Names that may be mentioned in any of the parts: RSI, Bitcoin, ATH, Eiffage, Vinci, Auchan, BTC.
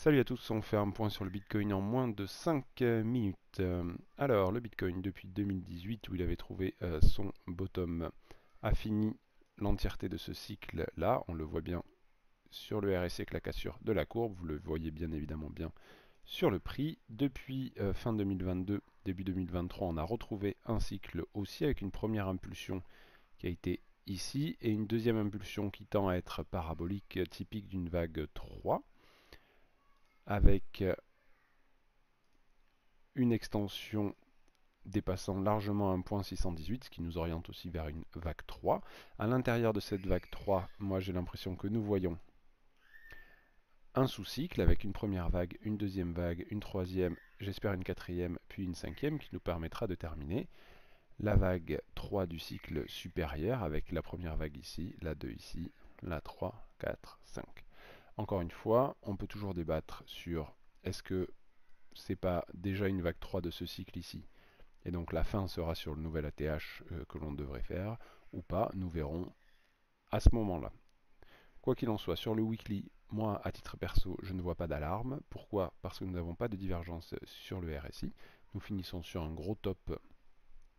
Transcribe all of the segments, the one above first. Salut à tous, on fait un point sur le Bitcoin en moins de 5 minutes. Alors, le Bitcoin, depuis 2018, où il avait trouvé son bottom, a fini l'entièreté de ce cycle-là. On le voit bien sur le RSI avec la cassure de la courbe. Vous le voyez bien évidemment bien sur le prix. Depuis fin 2022, début 2023, on a retrouvé un cycle haussier avec une première impulsion qui a été ici et une deuxième impulsion qui tend à être parabolique, typique d'une vague 3. Avec une extension dépassant largement 1.618, ce qui nous oriente aussi vers une vague 3. À l'intérieur de cette vague 3, moi j'ai l'impression que nous voyons un sous-cycle avec une première vague, une deuxième vague, une troisième, j'espère une quatrième, puis une cinquième qui nous permettra de terminer la vague 3 du cycle supérieur avec la première vague ici, la 2 ici, la 3, 4, 5. Encore une fois, on peut toujours débattre sur est-ce que c'est pas déjà une vague 3 de ce cycle ici, et donc la fin sera sur le nouvel ATH que l'on devrait faire, ou pas, nous verrons à ce moment-là. Quoi qu'il en soit, sur le weekly, moi, à titre perso, je ne vois pas d'alarme. Pourquoi? Parce que nous n'avons pas de divergence sur le RSI. Nous finissons sur un gros top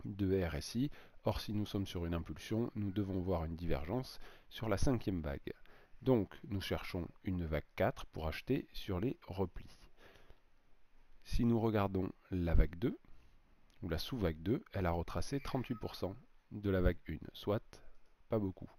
de RSI. Or, si nous sommes sur une impulsion, nous devons voir une divergence sur la cinquième vague. Donc, nous cherchons une vague 4 pour acheter sur les replis. Si nous regardons la vague 2, ou la sous-vague 2, elle a retracé 38% de la vague 1, soit pas beaucoup.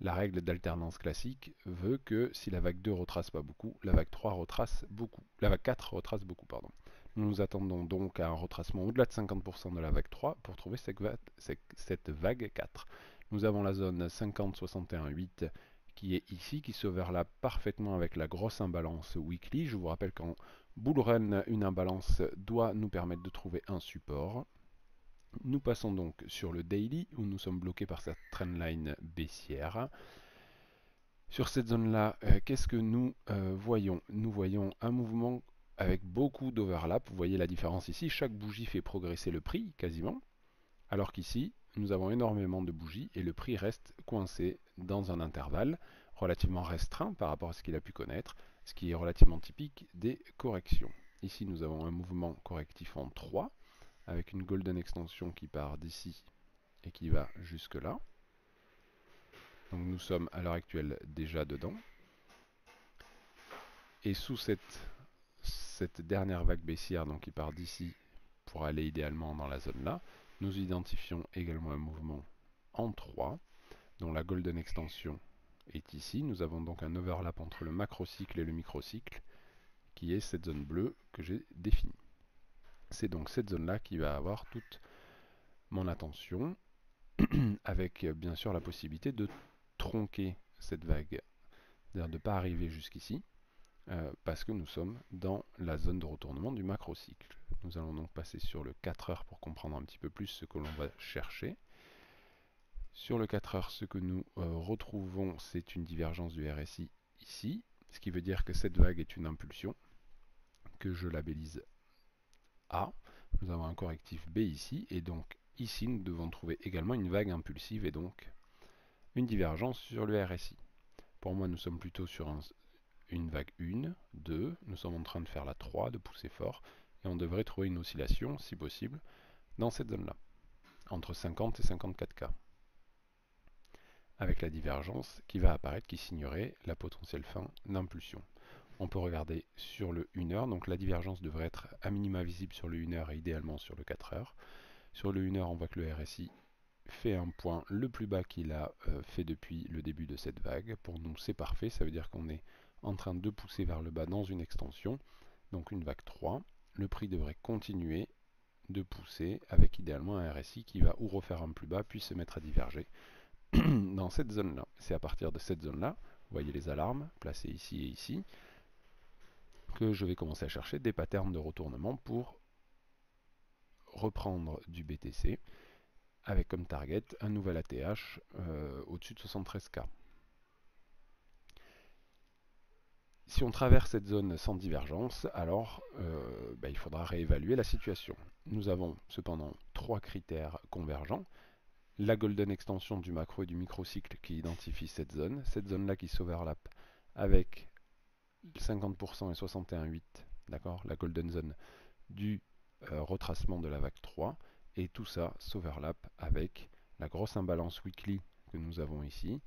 La règle d'alternance classique veut que si la vague 2 retrace pas beaucoup, la vague 3 retrace beaucoup. La vague 4 retrace beaucoup, pardon. Nous nous attendons donc à un retracement au-delà de 50% de la vague 3 pour trouver cette vague 4. Nous avons la zone 50-61-8 qui est ici, qui se overlappe parfaitement avec la grosse imbalance weekly. Je vous rappelle qu'en bull run, une imbalance doit nous permettre de trouver un support. Nous passons donc sur le daily, où nous sommes bloqués par cette trendline baissière. Sur cette zone-là, qu'est-ce que nous voyons? Nous voyons un mouvement avec beaucoup d'overlap. Vous voyez la différence ici, chaque bougie fait progresser le prix, quasiment. Alors qu'ici, nous avons énormément de bougies et le prix reste coincé dans un intervalle relativement restreint par rapport à ce qu'il a pu connaître, ce qui est relativement typique des corrections. Ici, nous avons un mouvement correctif en 3, avec une golden extension qui part d'ici et qui va jusque là. Donc nous sommes à l'heure actuelle déjà dedans. Et sous cette dernière vague baissière, donc qui part d'ici pour aller idéalement dans la zone là, nous identifions également un mouvement en 3, dont la golden extension est ici. Nous avons donc un overlap entre le macrocycle et le microcycle, qui est cette zone bleue que j'ai définie. C'est donc cette zone-là qui va avoir toute mon attention, avec bien sûr la possibilité de tronquer cette vague, c'est-à-dire de ne pas arriver jusqu'ici, parce que nous sommes dans la zone de retournement du macrocycle. Nous allons donc passer sur le 4 heures pour comprendre un petit peu plus ce que l'on va chercher. Sur le 4 heures, ce que nous retrouvons, c'est une divergence du RSI ici, ce qui veut dire que cette vague est une impulsion, que je labellise A. Nous avons un correctif B ici, et donc ici, nous devons trouver également une vague impulsive, et donc une divergence sur le RSI. Pour moi, nous sommes plutôt sur une vague 1, 2, nous sommes en train de faire la 3, de pousser fort, et on devrait trouver une oscillation, si possible, dans cette zone-là, entre 50 et 54K, avec la divergence qui va apparaître, qui signerait la potentielle fin d'impulsion. On peut regarder sur le 1h, donc la divergence devrait être à minima visible sur le 1h et idéalement sur le 4h. Sur le 1h, on voit que le RSI fait un point le plus bas qu'il a fait depuis le début de cette vague. Pour nous, c'est parfait, ça veut dire qu'on est en train de pousser vers le bas dans une extension, donc une vague 3. Le prix devrait continuer de pousser avec idéalement un RSI qui va ou refaire un plus bas, puis se mettre à diverger dans cette zone-là. C'est à partir de cette zone-là, vous voyez les alarmes placées ici et ici, que je vais commencer à chercher des patterns de retournement pour reprendre du BTC avec comme target un nouvel ATH au-dessus de 73K. Si on traverse cette zone sans divergence, alors il faudra réévaluer la situation. Nous avons cependant trois critères convergents. La golden extension du macro et du microcycle qui identifie cette zone. Cette zone-là qui s'overlappe avec 50% et 61,8, d'accord, la golden zone du retracement de la vague 3, et tout ça s'overlappe avec la grosse imbalance weekly que nous avons ici,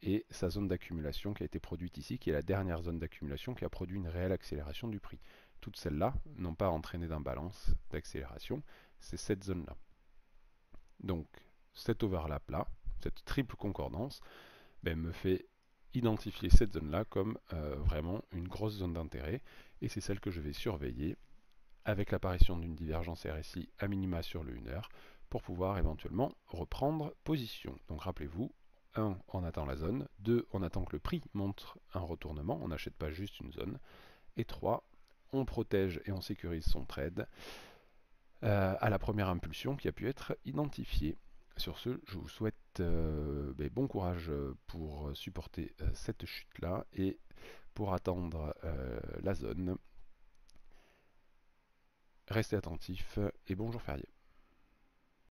et sa zone d'accumulation qui a été produite ici, qui est la dernière zone d'accumulation qui a produit une réelle accélération du prix. Toutes celles-là n'ont pas entraîné d'imbalance d'accélération, c'est cette zone-là. Donc, cet overlap-là, cette triple concordance, ben, me fait identifier cette zone-là comme vraiment une grosse zone d'intérêt, et c'est celle que je vais surveiller avec l'apparition d'une divergence RSI à minima sur le 1h, pour pouvoir éventuellement reprendre position. Donc rappelez-vous, 1, on attend la zone, 2, on attend que le prix montre un retournement, on n'achète pas juste une zone, et 3, on protège et on sécurise son trade à la première impulsion qui a pu être identifiée. Sur ce, je vous souhaite bon courage pour supporter cette chute-là et pour attendre la zone. Restez attentifs et bonjour férié.